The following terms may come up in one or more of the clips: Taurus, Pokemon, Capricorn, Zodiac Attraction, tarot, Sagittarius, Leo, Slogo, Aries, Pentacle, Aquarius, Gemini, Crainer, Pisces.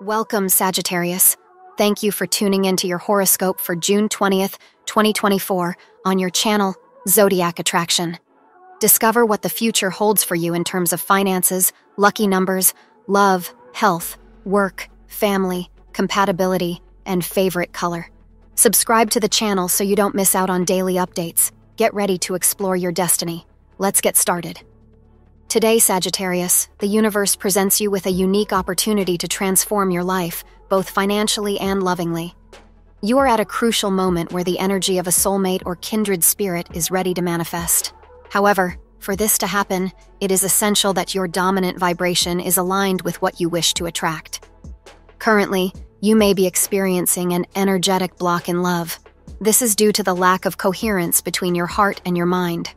Welcome, Sagittarius. Thank you for tuning into your horoscope for June 20th, 2024 on your channel, Zodiac Attraction. Discover what the future holds for you in terms of finances, lucky numbers, love, health, work, family, compatibility, and favorite color. Subscribe to the channel so you don't miss out on daily updates. Get ready to explore your destiny. Let's get started. Today, Sagittarius, the universe presents you with a unique opportunity to transform your life, both financially and lovingly. You are at a crucial moment where the energy of a soulmate or kindred spirit is ready to manifest. However, for this to happen, it is essential that your dominant vibration is aligned with what you wish to attract. Currently, you may be experiencing an energetic block in love. This is due to the lack of coherence between your heart and your mind.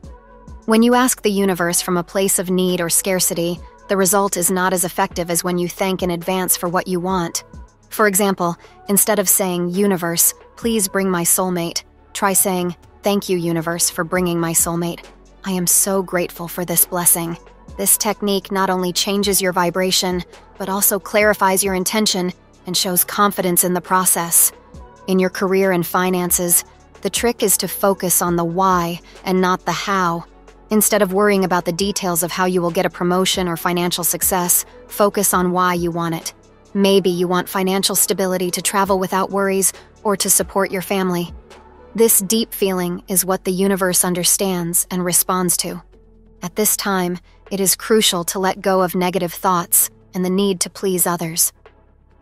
When you ask the universe from a place of need or scarcity, the result is not as effective as when you thank in advance for what you want. For example, instead of saying, "Universe, please bring my soulmate," try saying, "Thank you, universe, for bringing my soulmate. I am so grateful for this blessing." This technique not only changes your vibration, but also clarifies your intention and shows confidence in the process. In your career and finances, the trick is to focus on the why and not the how. Instead of worrying about the details of how you will get a promotion or financial success, focus on why you want it. Maybe you want financial stability to travel without worries or to support your family. This deep feeling is what the universe understands and responds to. At this time, it is crucial to let go of negative thoughts and the need to please others.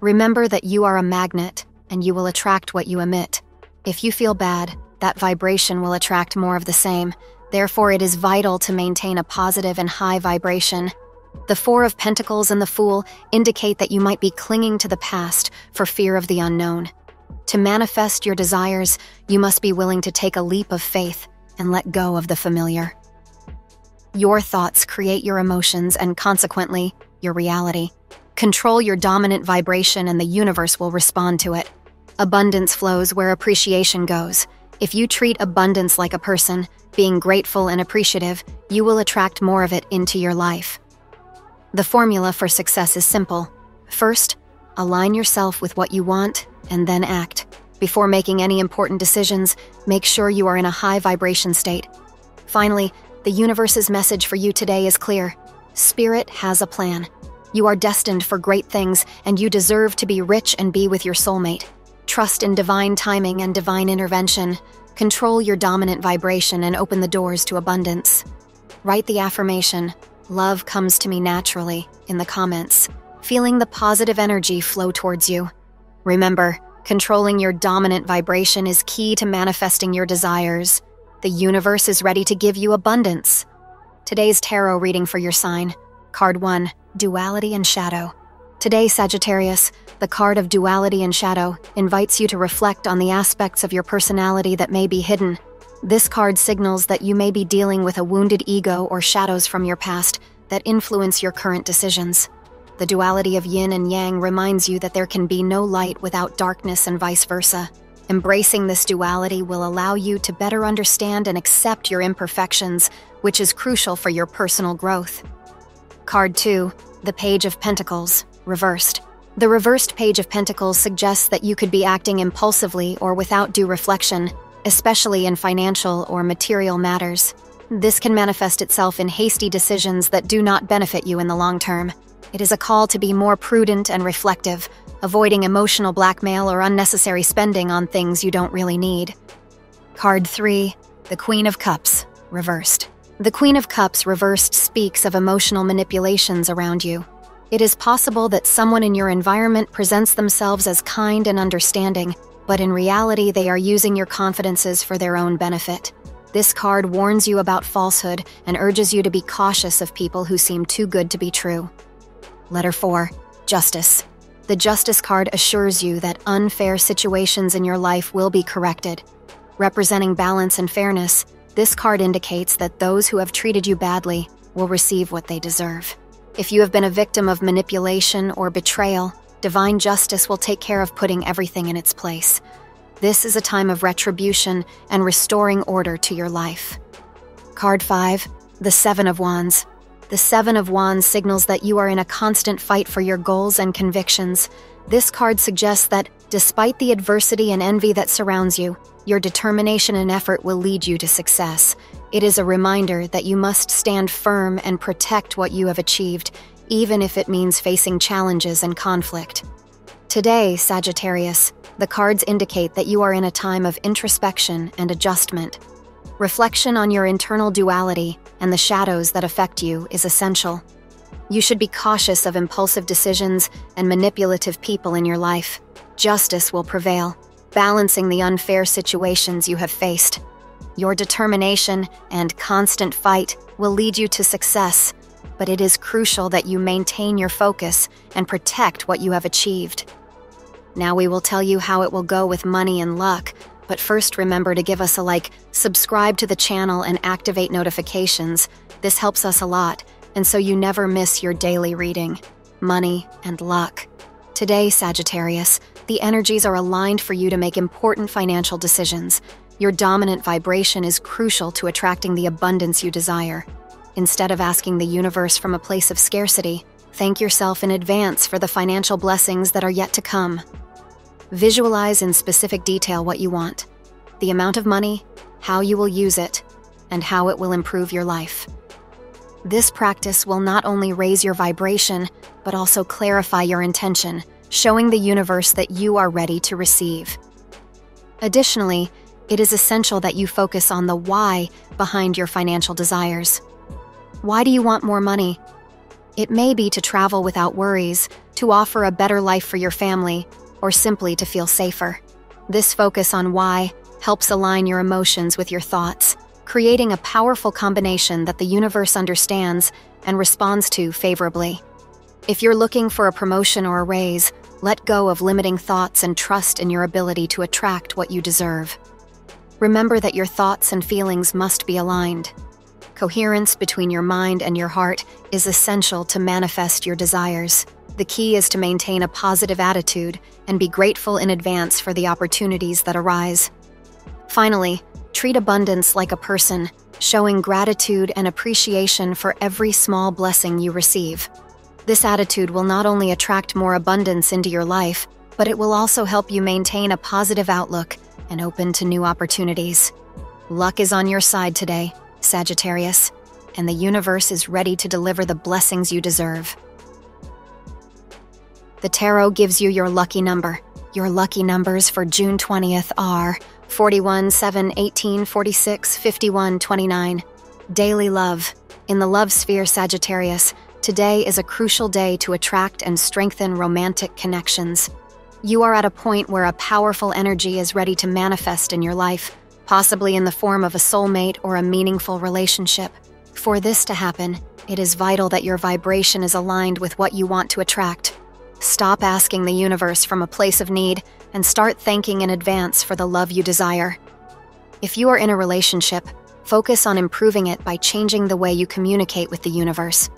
Remember that you are a magnet and you will attract what you emit. If you feel bad, that vibration will attract more of the same. Therefore, it is vital to maintain a positive and high vibration. The Four of Pentacles and the Fool indicate that you might be clinging to the past for fear of the unknown. To manifest your desires, you must be willing to take a leap of faith and let go of the familiar. Your thoughts create your emotions and, consequently, your reality. Control your dominant vibration and the universe will respond to it. Abundance flows where appreciation goes. If you treat abundance like a person, being grateful and appreciative, you will attract more of it into your life. The formula for success is simple. First, align yourself with what you want and then act. Before making any important decisions, make sure you are in a high vibration state. Finally, the universe's message for you today is clear. Spirit has a plan. You are destined for great things and you deserve to be rich and be with your soulmate. Trust in divine timing and divine intervention. Control your dominant vibration and open the doors to abundance. Write the affirmation, "Love comes to me naturally," in the comments, feeling the positive energy flow towards you. Remember, controlling your dominant vibration is key to manifesting your desires. The universe is ready to give you abundance. Today's tarot reading for your sign. Card 1, Duality and Shadow. Today, Sagittarius, the card of Duality and Shadow invites you to reflect on the aspects of your personality that may be hidden. This card signals that you may be dealing with a wounded ego or shadows from your past that influence your current decisions. The duality of yin and yang reminds you that there can be no light without darkness and vice versa. Embracing this duality will allow you to better understand and accept your imperfections, which is crucial for your personal growth. Card 2, the Page of Pentacles, reversed. The reversed Page of Pentacles suggests that you could be acting impulsively or without due reflection, especially in financial or material matters. This can manifest itself in hasty decisions that do not benefit you in the long term. It is a call to be more prudent and reflective, avoiding emotional blackmail or unnecessary spending on things you don't really need. Card 3, the Queen of Cups, reversed. The Queen of Cups reversed speaks of emotional manipulations around you. It is possible that someone in your environment presents themselves as kind and understanding, but in reality they are using your confidences for their own benefit. This card warns you about falsehood and urges you to be cautious of people who seem too good to be true. Letter 4, Justice. The Justice card assures you that unfair situations in your life will be corrected. Representing balance and fairness, this card indicates that those who have treated you badly will receive what they deserve. If you have been a victim of manipulation or betrayal, divine justice will take care of putting everything in its place. This is a time of retribution and restoring order to your life. Card 5, the Seven of Wands. The Seven of Wands signals that you are in a constant fight for your goals and convictions. This card suggests that, despite the adversity and envy that surrounds you, your determination and effort will lead you to success. It is a reminder that you must stand firm and protect what you have achieved, even if it means facing challenges and conflict. Today, Sagittarius, the cards indicate that you are in a time of introspection and adjustment. Reflection on your internal duality and the shadows that affect you is essential. You should be cautious of impulsive decisions and manipulative people in your life. Justice will prevail, balancing the unfair situations you have faced. Your determination and constant fight will lead you to success, but it is crucial that you maintain your focus and protect what you have achieved. Now we will tell you how it will go with money and luck, but first remember to give us a like, subscribe to the channel, and activate notifications. This helps us a lot, and so you never miss your daily reading. Money and luck. Today, Sagittarius, the energies are aligned for you to make important financial decisions. Your dominant vibration is crucial to attracting the abundance you desire. Instead of asking the universe from a place of scarcity, thank yourself in advance for the financial blessings that are yet to come. Visualize in specific detail what you want, the amount of money, how you will use it, and how it will improve your life. This practice will not only raise your vibration, but also clarify your intention, showing the universe that you are ready to receive. Additionally, it is essential that you focus on the why behind your financial desires. Why do you want more money? It may be to travel without worries, to offer a better life for your family, or simply to feel safer. This focus on why helps align your emotions with your thoughts, creating a powerful combination that the universe understands and responds to favorably. If you're looking for a promotion or a raise, let go of limiting thoughts and trust in your ability to attract what you deserve. Remember that your thoughts and feelings must be aligned. Coherence between your mind and your heart is essential to manifest your desires. The key is to maintain a positive attitude and be grateful in advance for the opportunities that arise. Finally, treat abundance like a person, showing gratitude and appreciation for every small blessing you receive. This attitude will not only attract more abundance into your life, but it will also help you maintain a positive outlook and open to new opportunities. Luck is on your side today, Sagittarius, and the universe is ready to deliver the blessings you deserve. The tarot gives you your lucky number. Your lucky numbers for June 20th are 41, 7, 18, 46, 51, 29. Daily love. In the love sphere, Sagittarius, today is a crucial day to attract and strengthen romantic connections. You are at a point where a powerful energy is ready to manifest in your life, possibly in the form of a soulmate or a meaningful relationship. For this to happen, it is vital that your vibration is aligned with what you want to attract. Stop asking the universe from a place of need and start thanking in advance for the love you desire. If you are in a relationship, focus on improving it by changing the way you communicate with the universe.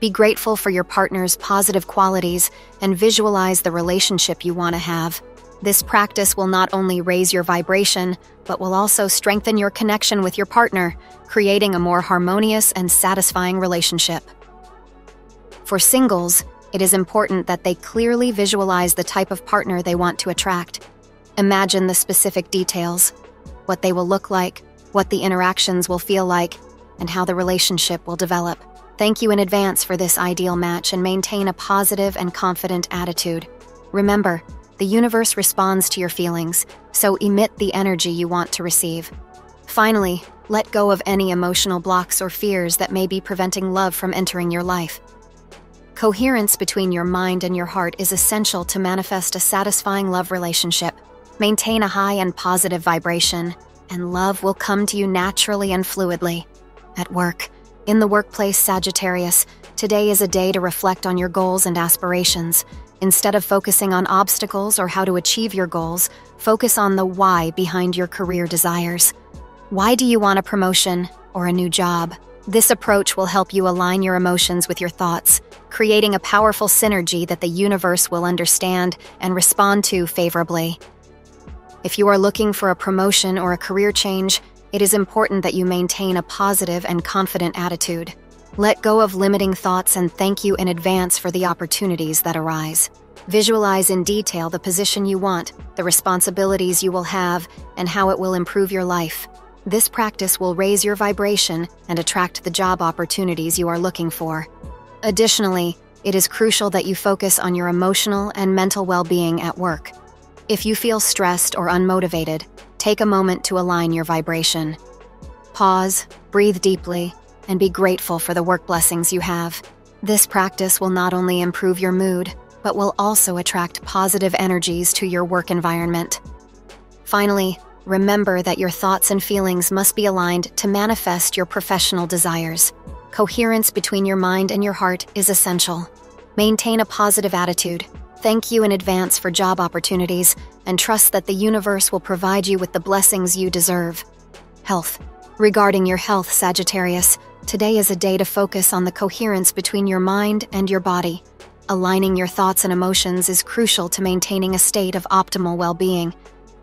Be grateful for your partner's positive qualities and visualize the relationship you want to have. This practice will not only raise your vibration, but will also strengthen your connection with your partner, creating a more harmonious and satisfying relationship. For singles, it is important that they clearly visualize the type of partner they want to attract. Imagine the specific details, what they will look like, what the interactions will feel like, and how the relationship will develop. Thank you in advance for this ideal match and maintain a positive and confident attitude. Remember, the universe responds to your feelings, so emit the energy you want to receive. Finally, let go of any emotional blocks or fears that may be preventing love from entering your life. Coherence between your mind and your heart is essential to manifest a satisfying love relationship. Maintain a high and positive vibration, and love will come to you naturally and fluidly. At work. In the workplace, Sagittarius, today is a day to reflect on your goals and aspirations. Instead of focusing on obstacles or how to achieve your goals, focus on the why behind your career desires. Why do you want a promotion or a new job? This approach will help you align your emotions with your thoughts, creating a powerful synergy that the universe will understand and respond to favorably. If you are looking for a promotion or a career change, it is important that you maintain a positive and confident attitude. Let go of limiting thoughts and thank you in advance for the opportunities that arise. Visualize in detail the position you want, the responsibilities you will have, and how it will improve your life. This practice will raise your vibration and attract the job opportunities you are looking for. Additionally, it is crucial that you focus on your emotional and mental well-being at work. If you feel stressed or unmotivated, take a moment to align your vibration. Pause, breathe deeply, and be grateful for the work blessings you have. This practice will not only improve your mood, but will also attract positive energies to your work environment. Finally, remember that your thoughts and feelings must be aligned to manifest your professional desires. Coherence between your mind and your heart is essential. Maintain a positive attitude, thank you in advance for job opportunities, and trust that the universe will provide you with the blessings you deserve. Health. Regarding your health, Sagittarius, today is a day to focus on the coherence between your mind and your body. Aligning your thoughts and emotions is crucial to maintaining a state of optimal well-being.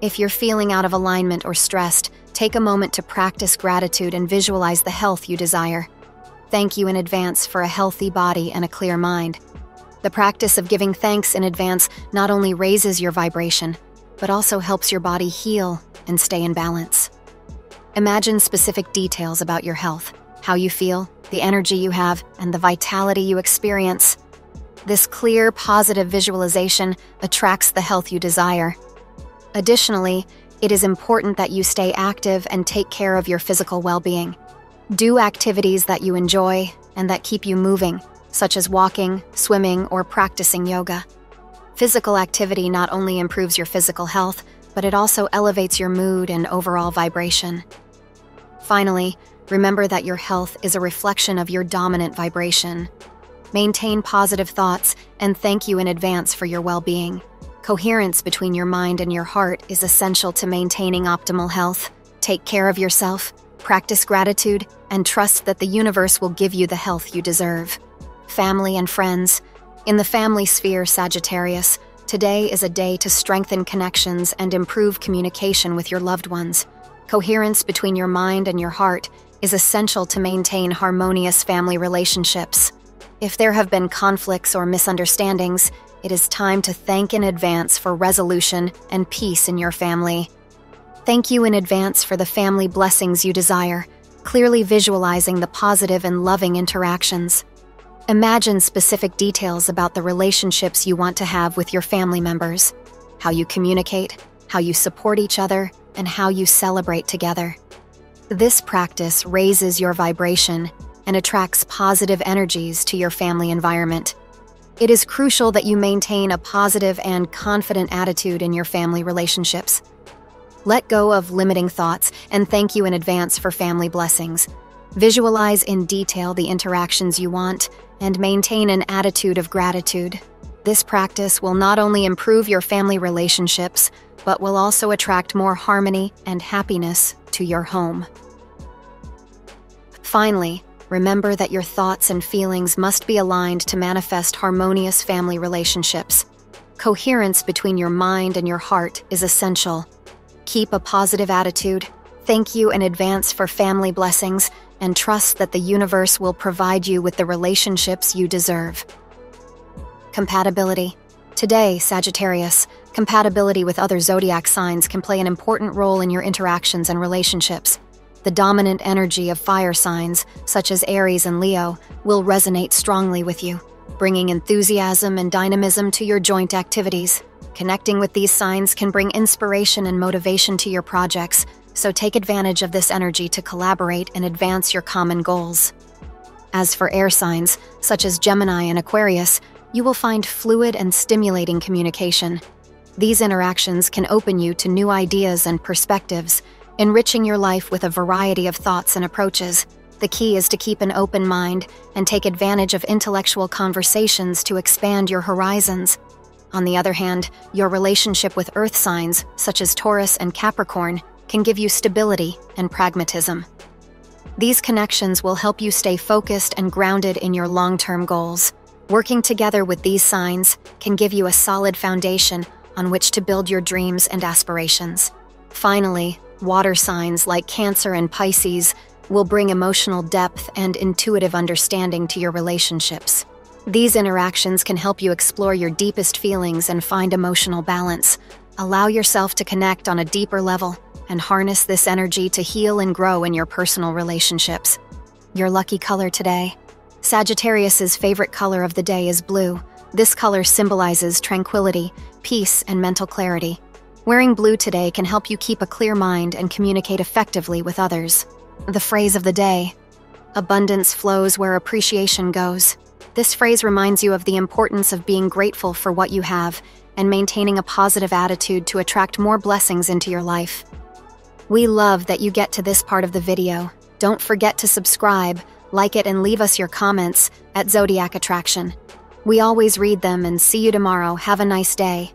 If you're feeling out of alignment or stressed, take a moment to practice gratitude and visualize the health you desire. Thank you in advance for a healthy body and a clear mind. The practice of giving thanks in advance not only raises your vibration, but also helps your body heal and stay in balance. Imagine specific details about your health, how you feel, the energy you have, and the vitality you experience. This clear, positive visualization attracts the health you desire. Additionally, it is important that you stay active and take care of your physical well-being. Do activities that you enjoy and that keep you moving, such as walking, swimming, or practicing yoga. Physical activity not only improves your physical health, but it also elevates your mood and overall vibration. Finally, remember that your health is a reflection of your dominant vibration. Maintain positive thoughts and thank you in advance for your well-being. Coherence between your mind and your heart is essential to maintaining optimal health. Take care of yourself, practice gratitude, and trust that the universe will give you the health you deserve. Family and friends. In the family sphere, Sagittarius, today is a day to strengthen connections and improve communication with your loved ones. Coherence between your mind and your heart is essential to maintain harmonious family relationships. If there have been conflicts or misunderstandings, it is time to thank in advance for resolution and peace in your family. Thank you in advance for the family blessings you desire, clearly visualizing the positive and loving interactions. Imagine specific details about the relationships you want to have with your family members, how you communicate, how you support each other, and how you celebrate together. This practice raises your vibration and attracts positive energies to your family environment. It is crucial that you maintain a positive and confident attitude in your family relationships. Let go of limiting thoughts and thank you in advance for family blessings. Visualize in detail the interactions you want and maintain an attitude of gratitude. This practice will not only improve your family relationships, but will also attract more harmony and happiness to your home. Finally, remember that your thoughts and feelings must be aligned to manifest harmonious family relationships. Coherence between your mind and your heart is essential. Keep a positive attitude, thank you in advance for family blessings, and trust that the universe will provide you with the relationships you deserve. Compatibility. Today, Sagittarius, compatibility with other zodiac signs can play an important role in your interactions and relationships. The dominant energy of fire signs, such as Aries and Leo, will resonate strongly with you, bringing enthusiasm and dynamism to your joint activities. Connecting with these signs can bring inspiration and motivation to your projects, so take advantage of this energy to collaborate and advance your common goals. As for air signs, such as Gemini and Aquarius, you will find fluid and stimulating communication. These interactions can open you to new ideas and perspectives, enriching your life with a variety of thoughts and approaches. The key is to keep an open mind and take advantage of intellectual conversations to expand your horizons. On the other hand, your relationship with earth signs, such as Taurus and Capricorn, can give you stability and pragmatism. These connections will help you stay focused and grounded in your long-term goals. Working together with these signs can give you a solid foundation on which to build your dreams and aspirations. Finally, water signs like Cancer and Pisces will bring emotional depth and intuitive understanding to your relationships. These interactions can help you explore your deepest feelings and find emotional balance. Allow yourself to connect on a deeper level and harness this energy to heal and grow in your personal relationships. Your lucky color today. Sagittarius's favorite color of the day is blue. This color symbolizes tranquility, peace, and mental clarity. Wearing blue today can help you keep a clear mind and communicate effectively with others. The phrase of the day. Abundance flows where appreciation goes. This phrase reminds you of the importance of being grateful for what you have and maintaining a positive attitude to attract more blessings into your life. We love that you get to this part of the video. Don't forget to subscribe, like it, and leave us your comments at Zodiac Attraction. We always read them and see you tomorrow. Have a nice day.